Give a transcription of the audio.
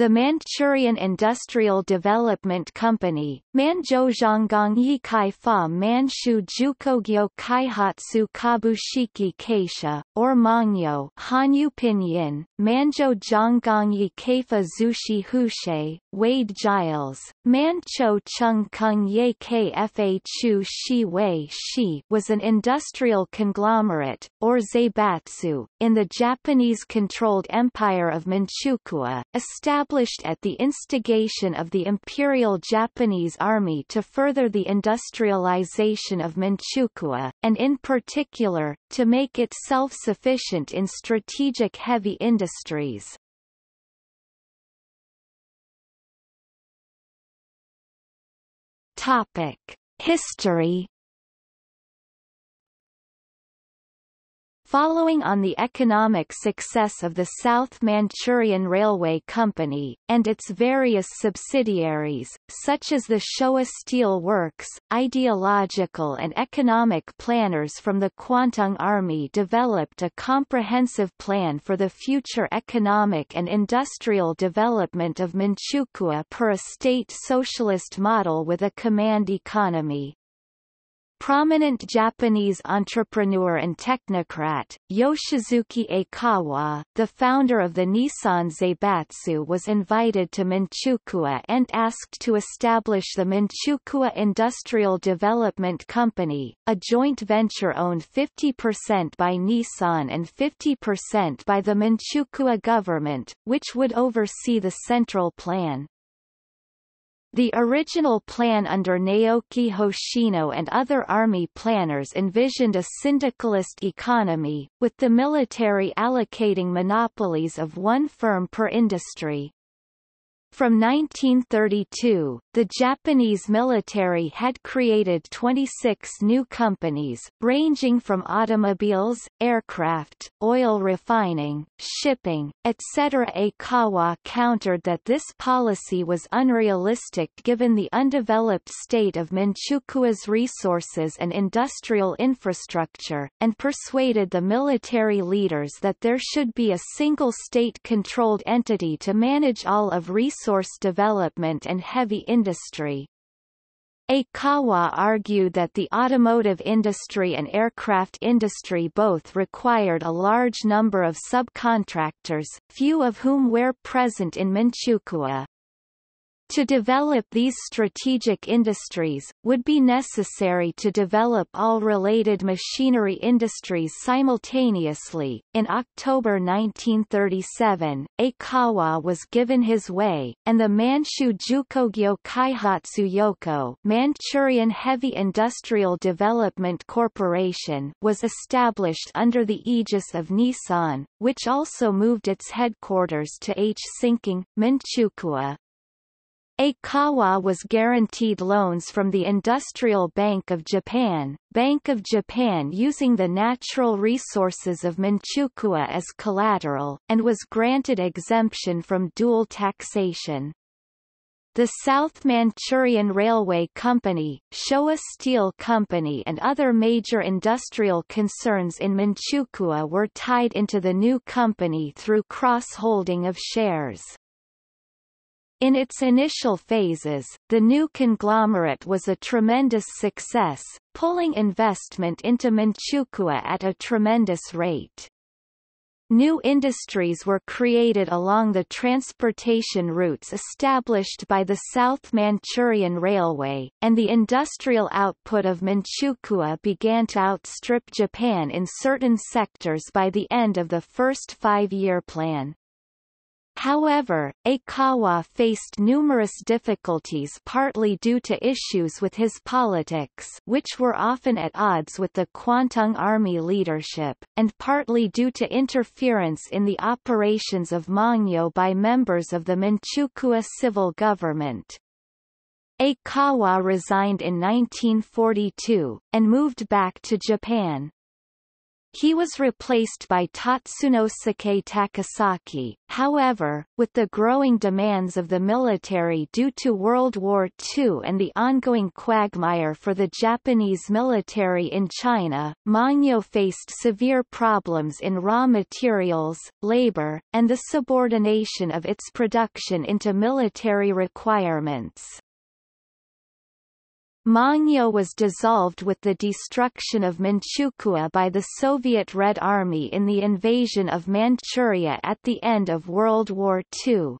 the Manchurian Industrial Development Company, Manchu Zhonggongyi Kaifa Manchu Jukogyo Kaihatsu Kabushiki Keisha, or Mangyō Hanyu Pinyin, Manchu Zhonggongyi Kaifa Zushi Hushei, Wade Giles, Manchu Chengkengye Kfa Chu Shi Wei Shi was an industrial conglomerate, or Zaibatsu, in the Japanese-controlled Empire of Manchukuo, established at the instigation of the Imperial Japanese Army to further the industrialization of Manchukuo, and in particular, to make it self-sufficient in strategic heavy industries. History. Following on the economic success of the South Manchurian Railway Company, and its various subsidiaries, such as the Showa Steel Works, ideological and economic planners from the Kwantung Army developed a comprehensive plan for the future economic and industrial development of Manchukuo per a state socialist model with a command economy. Prominent Japanese entrepreneur and technocrat, Yoshizuki Aikawa, the founder of the Nissan Zaibatsu, was invited to Manchukuo and asked to establish the Manchukuo Industrial Development Company, a joint venture owned 50% by Nissan and 50% by the Manchukuo government, which would oversee the central plan. The original plan under Naoki Hoshino and other army planners envisioned a syndicalist economy, with the military allocating monopolies of one firm per industry. From 1932, the Japanese military had created 26 new companies, ranging from automobiles, aircraft, oil refining, shipping, etc. Aikawa countered that this policy was unrealistic given the undeveloped state of Manchukuo's resources and industrial infrastructure, and persuaded the military leaders that there should be a single state-controlled entity to manage all of resource development and heavy industry. Aikawa argued that the automotive industry and aircraft industry both required a large number of subcontractors, few of whom were present in Manchukuo. To develop these strategic industries, would be necessary to develop all related machinery industries simultaneously. In October 1937, Aikawa was given his way, and the Manchu Jukogyo Kaihatsu Yoko Manchurian Heavy Industrial Development Corporation was established under the aegis of Nissan, which also moved its headquarters to H-Sinking, Manchukuo. Aikawa was guaranteed loans from the Industrial Bank of Japan using the natural resources of Manchukuo as collateral, and was granted exemption from dual taxation. The South Manchurian Railway Company, Showa Steel Company and other major industrial concerns in Manchukuo were tied into the new company through cross-holding of shares. In its initial phases, the new conglomerate was a tremendous success, pulling investment into Manchukuo at a tremendous rate. New industries were created along the transportation routes established by the South Manchurian Railway, and the industrial output of Manchukuo began to outstrip Japan in certain sectors by the end of the first five-year plan. However, Aikawa faced numerous difficulties partly due to issues with his politics, which were often at odds with the Kwantung Army leadership, and partly due to interference in the operations of Mangyō by members of the Manchukuo civil government. Aikawa resigned in 1942, and moved back to Japan. He was replaced by Tatsunosuke Takasaki, however, with the growing demands of the military due to World War II and the ongoing quagmire for the Japanese military in China, Mangyō faced severe problems in raw materials, labor, and the subordination of its production into military requirements. Mangyō was dissolved with the destruction of Manchukuo by the Soviet Red Army in the invasion of Manchuria at the end of World War II.